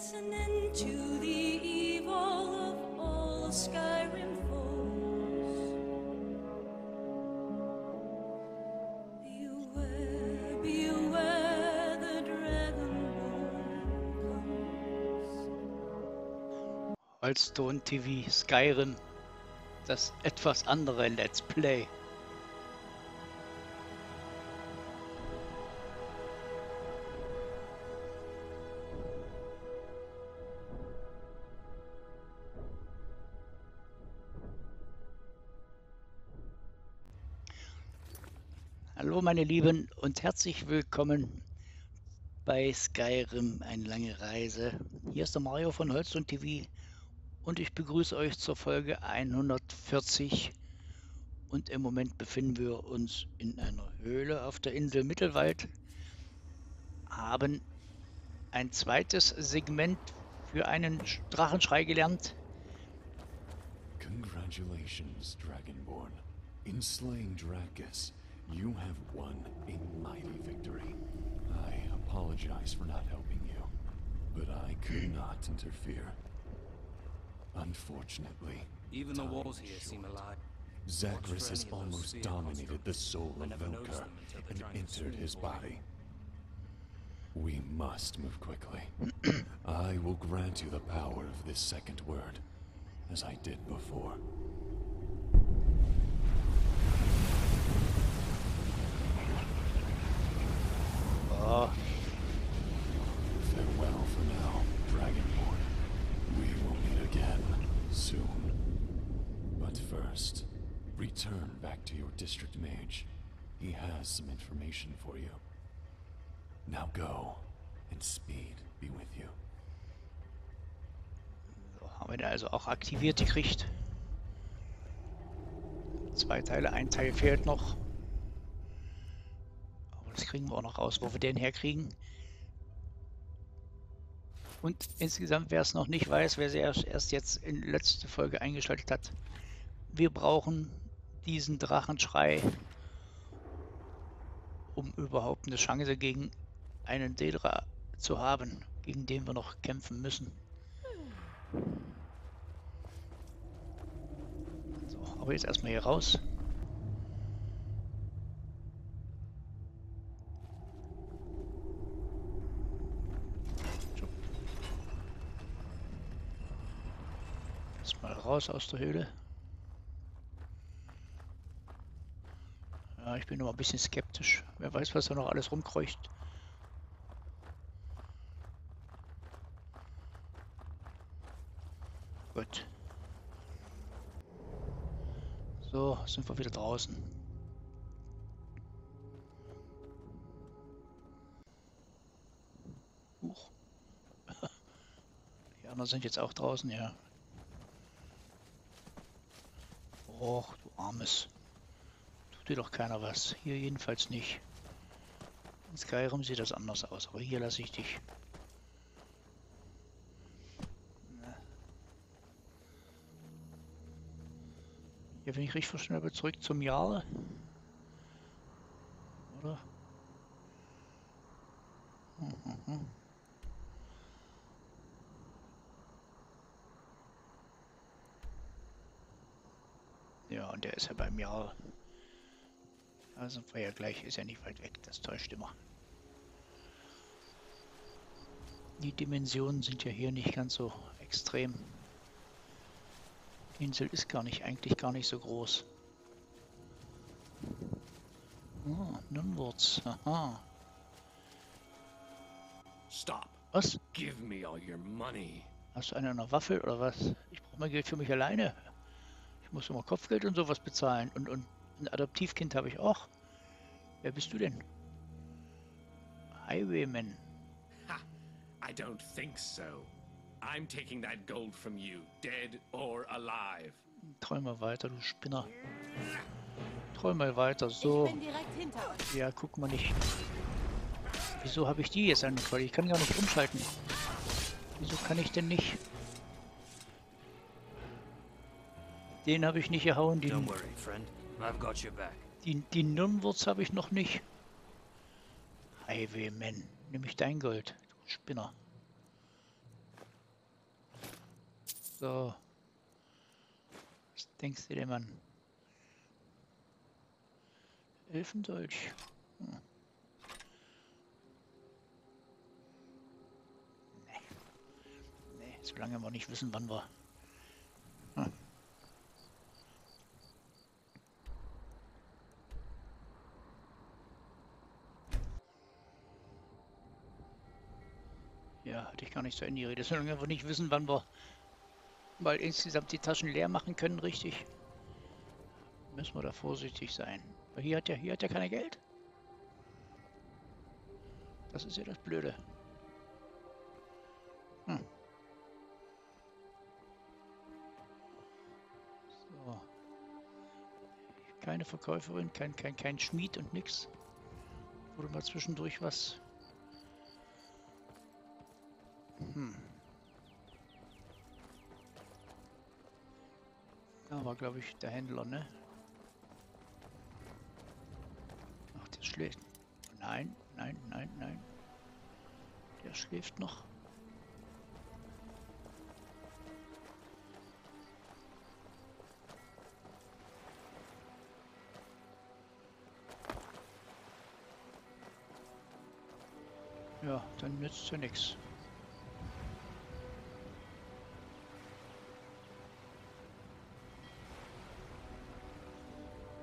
puts an end to the evil of all Skyrim foes. Beware, beware, the Dragonborn comes. HollstoneTV Skyrim, das etwas andere Let's Play. Hallo meine Lieben und herzlich willkommen bei Skyrim, eine lange Reise. Hier ist der Mario von HollstoneTV und ich begrüße euch zur Folge 140. Und im Moment befinden wir uns in einer Höhle auf der Insel Mittelwald, haben ein zweites Segment für einen Drachenschrei gelernt. Congratulations, Dragonborn. In slaying Dragus, you have won a mighty victory. I apologize for not helping you, but I could not interfere. Unfortunately, even the walls here seem alive. Zagris has almost dominated the soul of Valkyr and entered his body. We must move quickly. I will grant you the power of this second word, as I did before. Farewell for now, Dragonborn. We will meet again soon. But first, return back to your district mage. He has some information for you. Now go, and speed be with you. So, haben wir den also auch aktiviert gekriegt. 2 Teile, ein Teil fehlt noch. Das kriegen wir auch noch raus, wo wir den herkriegen. Und insgesamt, wer es noch nicht weiß, wer sich erst jetzt in der letzten Folge eingeschaltet hat, wir brauchen diesen Drachenschrei, um überhaupt eine Chance gegen einen Dedra zu haben, gegen den wir noch kämpfen müssen. So, aber jetzt erstmal hier raus. Raus aus der Höhle. Ja, ich bin noch ein bisschen skeptisch. Wer weiß, was da noch alles rumkreucht. Gut. So, sind wir wieder draußen. Huch. Die anderen sind jetzt auch draußen, ja. Och, du Armes. Tut dir doch keiner was. Hier jedenfalls nicht. In Skyrim sieht das anders aus, aber hier lasse ich dich. Hier bin ich richtig verschnellert zurück zum Jarl. Oder? Ja, und der ist ja beim Jarl. Also war ja gleich, ist ja nicht weit weg, das täuscht immer. Die Dimensionen sind ja hier nicht ganz so extrem. Die Insel ist eigentlich gar nicht so groß. Oh, Nunwurz, aha. Stop. Was? Give me all your money. Hast du eine Waffe oder was? Ich brauche mein Geld für mich alleine. Muss immer Kopfgeld und sowas bezahlen. Und ein Adoptivkind habe ich auch. Wer bist du denn? Highwayman. Ha! I don't think so. I'm taking that gold from you, dead or alive. Träum mal weiter, du Spinner. Träum mal weiter, so. Ich bin direkt hinter uns. Ja, guck mal nicht. Wieso habe ich die jetzt angefangen? Ich kann gar nicht umschalten. Wieso kann ich denn nicht? Den habe ich nicht erhauen, die Nunwurz habe ich noch nicht. Highwayman, nimm ich dein Gold, du Spinner. So. Was denkst du denn, Mann? Elfendeutsch. Hm. Nee, solange wir nicht wissen, wann wir... Hm. Ja, hatte ich gar nicht zu Ende geredet. Solange wir nicht wissen, wann wir mal insgesamt die Taschen leer machen können, richtig, müssen wir da vorsichtig sein. Weil hier hat ja keiner Geld. Das ist ja das Blöde. Hm. So. Keine Verkäuferin, kein Schmied und nix. Wurde mal zwischendurch was. Hm. Da war, glaube ich, der Händler, ne? Ach, der schläft. Nein, nein, nein, nein. Der schläft noch. Ja, dann nützt ja nichts.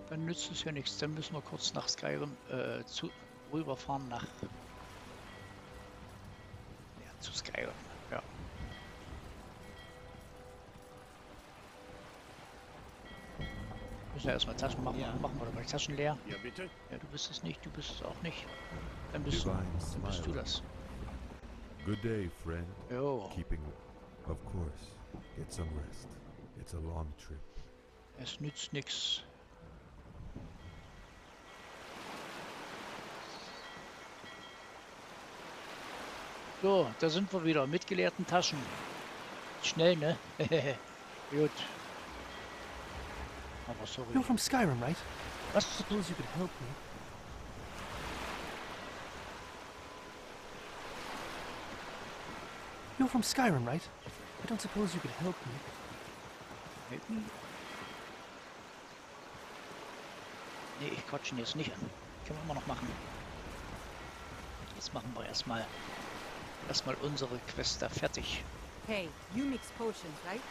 Dann nützt es ja nichts. Dann müssen wir kurz nach Skyrim rüberfahren nach... Ja, zu Skyrim, ja. Müssen wir erstmal Taschen machen. Ja. Machen wir doch mal die Taschen leer. Ja, bitte. Ja, du bist es nicht, du bist es auch nicht. Dann bist, du das. Good day, friend. Jo. Keeping up. Of course. Get some rest. It's a long trip. Es nützt nichts. So, da sind wir wieder mit geleerten Taschen. Schnell, ne? Gut. Aber sorry. You're from Skyrim, right? I suppose you could help me. You're from Skyrim, right? I don't suppose you could help me. Help me? Nee, ich quatsche ihn jetzt nicht an. Können wir immer noch machen. Jetzt machen wir erstmal. Erstmal unsere Quest da fertig. Hey, you mix potions, right?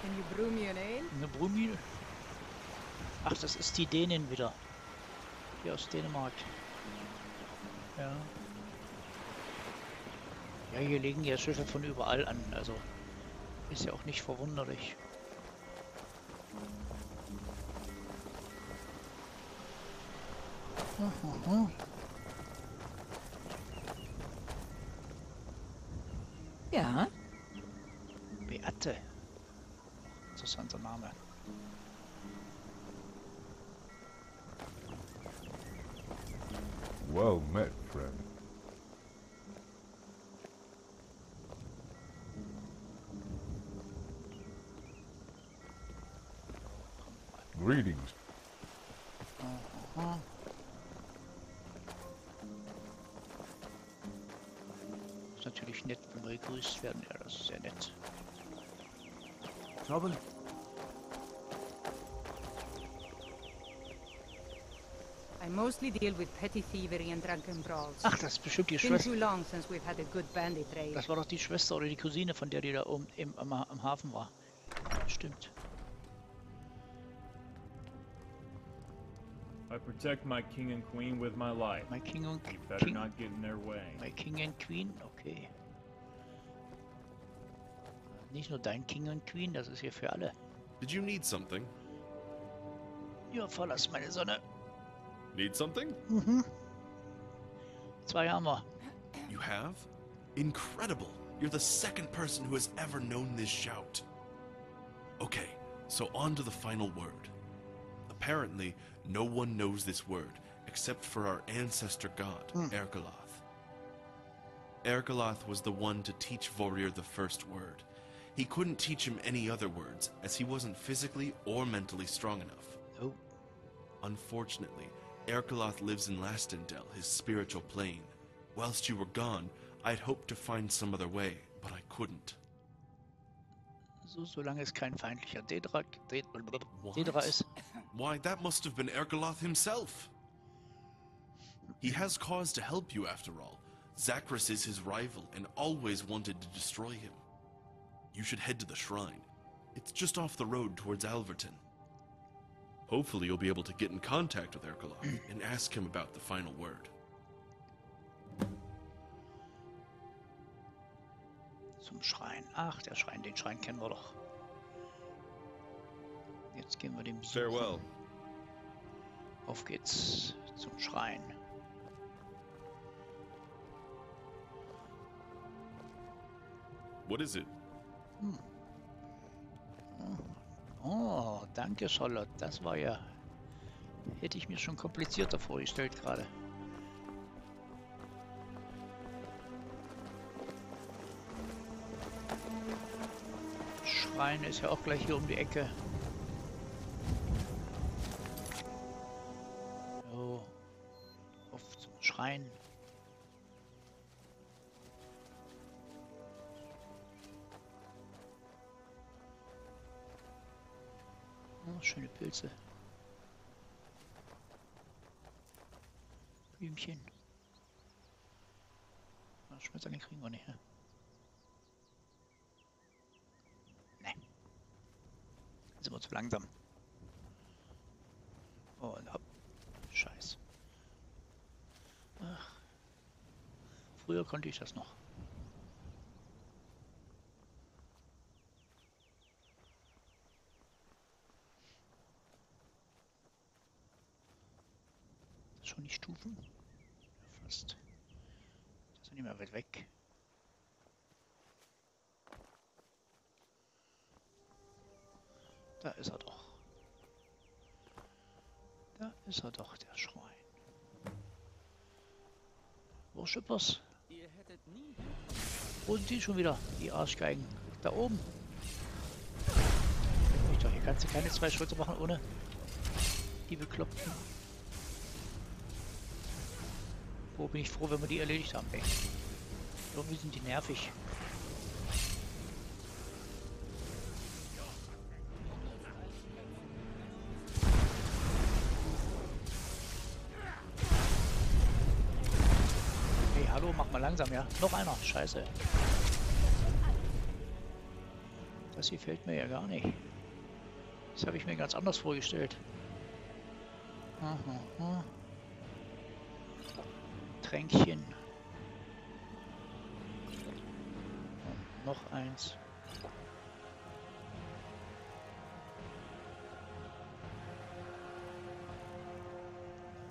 Can you brew me an ale? Eine Brumil? Ach, das ist die Dänin wieder. Die aus Dänemark. Ja. Ja, hier legen ja Schiffe von überall an, also ist ja auch nicht verwunderlich. Mhm. Ja. Beate. Interessanter Name. Well met, friend. Greetings. Natürlich nett, wenn wir gegrüßt werden. Ja, das ist sehr nett. Trouble? I mostly deal with petty thievery and drunken brawls. Ach, das ist bestimmt die Schwester. Das war doch die Schwester oder die Cousine, von der die da oben am Hafen war. Stimmt. I protect my king and queen with my life. My king and queen. You better not get in their way. My king and queen, okay. Nicht nur dein King und Queen, das ist hier für alle. Did you need something? Ja, verlass meine Sonne. Need something? Mhm. 2 Hammer. You have? Incredible. You're the second person who has ever known this shout. Okay, so on to the final word. Apparently, no one knows this word, except for our ancestor god, Erkelath. Erkelath was the one to teach Vorir the first word. He couldn't teach him any other words, as he wasn't physically or mentally strong enough. Nope. Unfortunately, Erkelath lives in Lastendel, his spiritual plane. Whilst you were gone, I'd hoped to find some other way, but I couldn't. so, solange es kein feindlicher Dedra ist. Why, that must have been Erkelath himself. He has cause to help you after all. Zagris is his rival and always wanted to destroy him. You should head to the shrine. It's just off the road towards Alverton. Hopefully you'll be able to get in contact with Erkelath and ask him about the final word. Zum Schrein. Ach, der Schrein, den Schrein kennen wir doch. Jetzt gehen wir dem Suchen. Farewell. Auf geht's zum Schrein. What is it? Hm. Oh, danke Charlotte. Das war ja... Hätte ich mir schon komplizierter vorgestellt gerade. Schrein ist ja auch gleich hier um die Ecke. So. Auf zum Schrein. Oh, schöne Pilze. Blümchen. Schmetterlinge kriegen wir nicht, ne? Ne. Jetzt sind wir zu langsam. Oh, und hopp. Scheiß. Ach. Früher konnte ich das noch. Schon die Stufen? Ja, fast. Das ist nicht mehr weit weg. Da ist er doch. Da ist er doch, der Schrein. Worshippers. Wo sind die schon wieder? Die Arschgeigen. Da oben. Ich dachte, hier kannst du keine zwei Schritte machen ohne die Bekloppten. Bin ich froh, wenn wir die erledigt haben. Ey. Irgendwie sind die nervig. Hey, hallo, mach mal langsam, ja? Noch einer. Scheiße. Das gefällt mir ja gar nicht. Das habe ich mir ganz anders vorgestellt. Aha. Tränkchen. Und noch eins.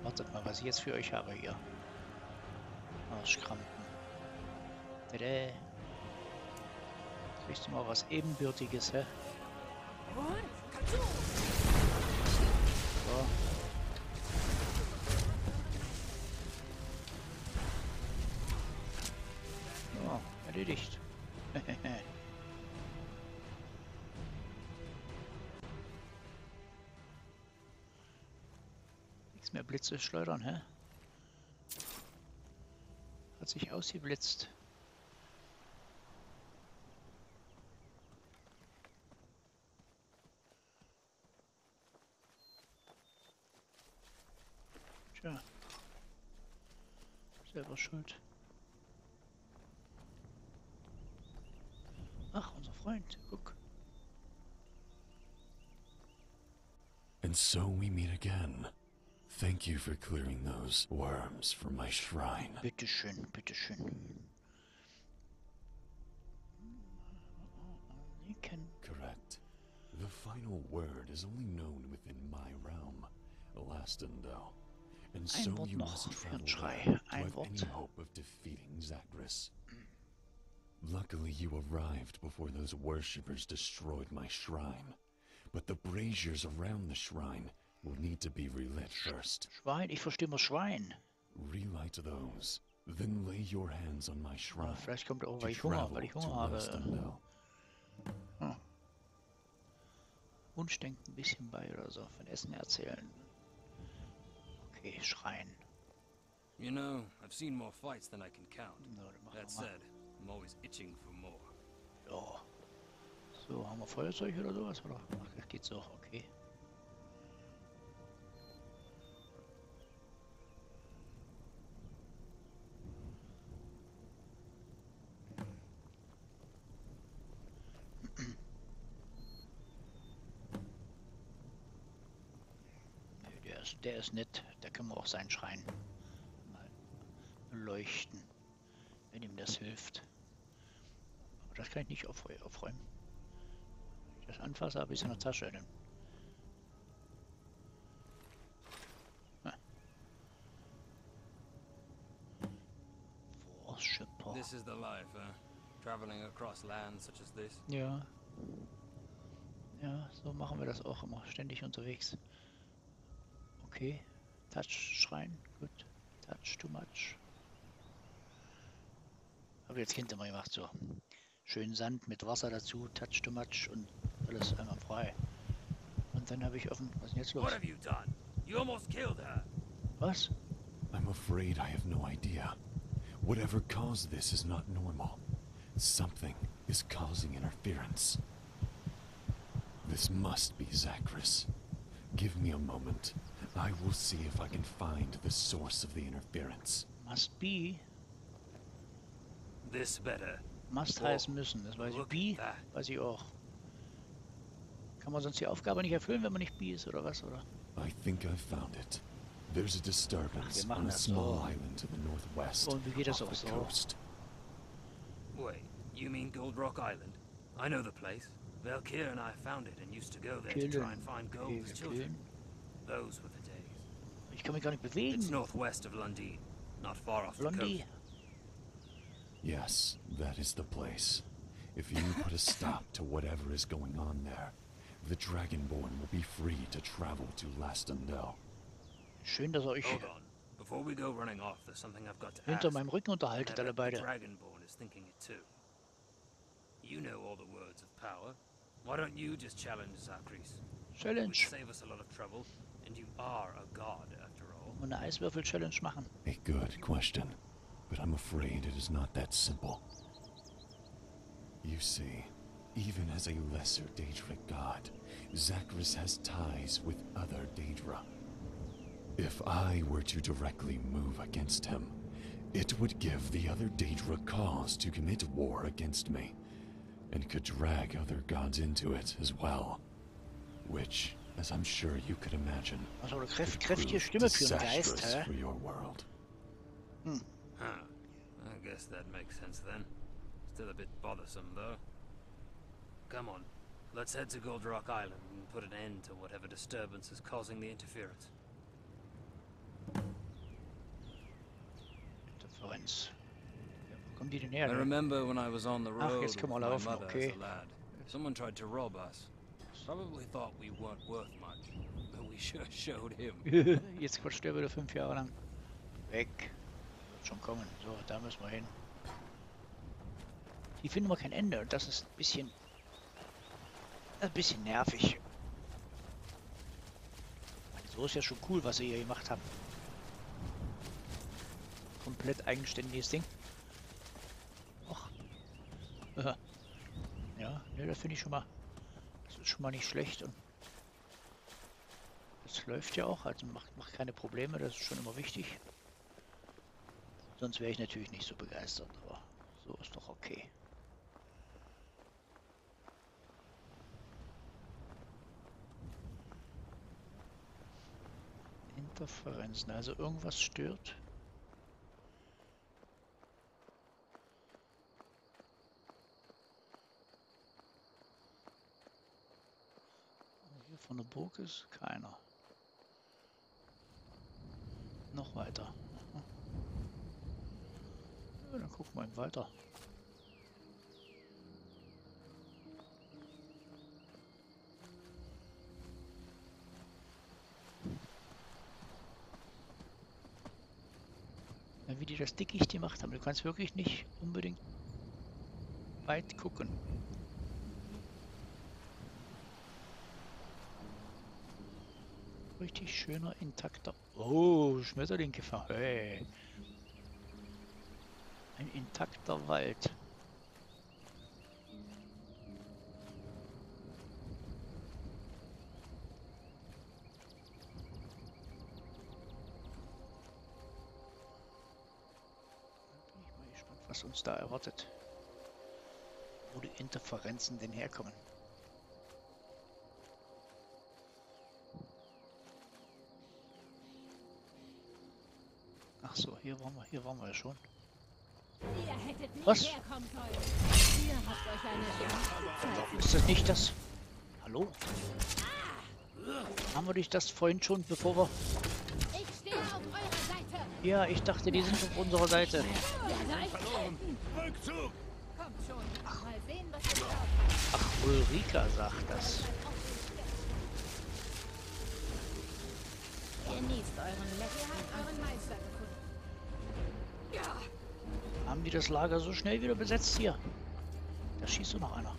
Wartet mal, was ich jetzt für euch habe hier. Arschkrampen. Tada. Kriegst du mal was Ebenbürtiges, hä? So. Erledigt. Nichts mehr Blitze schleudern, hä? Hat sich ausgeblitzt. Tja. Selber schuld. Ach, unser Freund, guck. And so we meet again. Thank you for clearing those worms from my shrine. Bitte schön, bitte schön. Correct. The final word is only known within my realm, Lastendel. And so you must travel to have any hope of defeating Zagris. Luckily, you arrived before those worshippers destroyed my shrine. But the braziers around the shrine will need to be relit first. Schwein, ich verstehe mal Schwein. Relight those, then lay your hands on my shrine. Vielleicht kommt auch, weil ich Hunger habe. Hm. Wunsch denkt ein bisschen bei oder so, von Essen erzählen. Okay, Schrein. You know, I've seen more fights than I can count. That said. I'm always itching for more. Ja, So, haben wir Feuerzeug oder sowas? Oder? Ach, das geht's auch, okay. Der ist nett, da können wir auch seinen Schrein mal beleuchten, wenn ihm das hilft. Aber das kann ich nicht aufräumen. Wenn ich das anfasse, habe ich es in der Tasche. Worshipper. This is the life, traveling across land such as this. Ja. Ja, so machen wir das auch immer, ständig unterwegs. Okay, Touch-Schrein, gut, Touch too much. Habe jetzt hinter mir gemacht, so. Schön Sand mit Wasser dazu, Touch too much und alles einmal frei. Und dann habe ich offen, was ist denn jetzt los? What have you done? You almost killed her. Was? I'm afraid I have no idea. Whatever caused this is not normal. Something is causing interference. This must be Zagris. Give me a moment. I will see if I can find the source of the interference. Must be. This better. Must heißen müssen, das weiß ich. Be, weiß ich auch. Kann man sonst die Aufgabe nicht erfüllen, wenn man nicht Be ist, oder was, oder? I think I found it. There's a disturbance on a small island to the northwest off the coast. Wait, you mean Goldrock Island? I know the place. Valkyr and I found it and used to go there to try and find gold for children. Those were the days. Ich kann mich gar nicht bewegen. It's northwest of Lundin, not far off the coast. Yes, that is the place. If you put a stop to whatever is going on there, the Dragonborn will be free to travel to Lastendel. Schön, dass euch before we go running off, there's something I've got to ask. Hinter meinem Rücken unterhaltet alle beide. The Dragonborn is thinking it too. You know all the words of power. Why don't you just challenge Zarkris? Challenge. Would save us a lot of trouble, and you are a god after all. Eine Eiswürfel-Challenge machen. A good question, but I'm afraid it is not that simple. You see, even as a lesser Dedra god, Zarkris has ties with other Dedra. If I were to directly move against him, it would give the other Dedra cause to commit war against me, and could drag other gods into it as well, which, as I'm sure you could imagine, also, could prove disastrous for your world. Huh. I guess that makes sense then. Still a bit bothersome though. Come on, let's head to Goldrock Island and put an end to whatever disturbance is causing the interference. Interference. I remember when I was on the road with my mother as a lad. Someone tried to rob us. Probably thought we weren't worth much, but we sure showed him. Jetzt quatscht er wieder 5 Jahre lang. Weg. Wird schon kommen. So, da müssen wir hin. Hier finden wir kein Ende und das ist ein bisschen nervig. So ist ja schon cool, was ihr hier gemacht habt. Komplett eigenständiges Ding. Ja, ne, das finde ich schon mal. Das ist schon mal nicht schlecht und das läuft ja auch, also macht keine Probleme, das ist schon immer wichtig. Sonst wäre ich natürlich nicht so begeistert, aber so ist doch okay. Interferenzen, also irgendwas stört. Von der Burg ist keiner. Noch weiter. Ja, dann gucken wir eben weiter. Ja, wie die das Dickicht gemacht haben, du kannst wirklich nicht unbedingt weit gucken. Richtig schöner, intakter... Oh, Schmetterling gefangen. Hey. Ein intakter Wald. was uns da erwartet. Wo die Interferenzen denn herkommen. Ach so, hier waren wir ja schon. Was? Ist das nicht das? Hallo? Haben wir nicht das vorhin schon, bevor wir... Ja, ich dachte, die sind auf unserer Seite. Ach, Ulrika sagt das. Haben die das Lager so schnell wieder besetzt hier? Da schießt doch noch einer.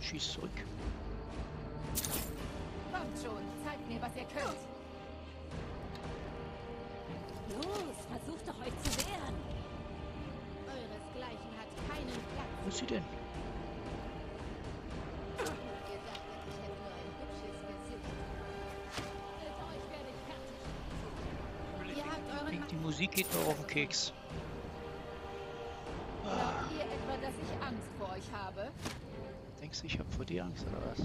Schießt zurück. Kommt schon, zeigt mir, was ihr könnt. Los, versucht doch euch zu wehren. Euresgleichen hat keinen Platz. Wo ist sie denn? Ihr sagt, ich hätte nur ein hübsches Gesicht. Mit euch werde ich fertig. Ihr habt euren Mann. Die Musik geht mir auf den Keks. Glaubt ihr etwa, dass ich Angst vor euch habe? Denkst du, ich habe vor dir Angst, oder was?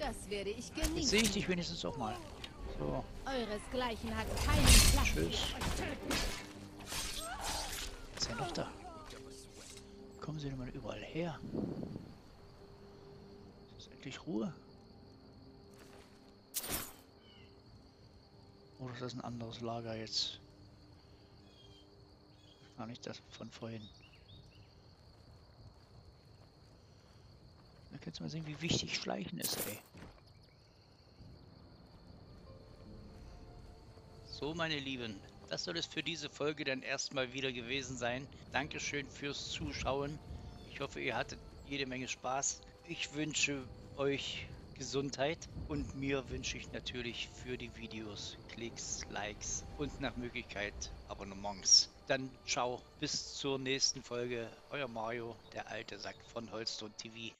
Das werde ich genießen. Jetzt sehe ich dich wenigstens auch mal. So. Euresgleichen hat keinen Platz. Tschüss. Ist ja noch da. Kommen sie denn mal überall her? Ist endlich Ruhe? Oder ist das ein anderes Lager jetzt? Gar nicht das von vorhin. Da kannst du mal sehen, wie wichtig Schleichen ist, ey. So, meine Lieben, das soll es für diese Folge dann erstmal wieder gewesen sein. Dankeschön fürs Zuschauen. Ich hoffe, ihr hattet jede Menge Spaß. Ich wünsche euch Gesundheit und mir wünsche ich natürlich für die Videos Klicks, Likes und nach Möglichkeit Abonnements. Dann ciao, bis zur nächsten Folge. Euer Mario, der alte Sack von HollstoneTV.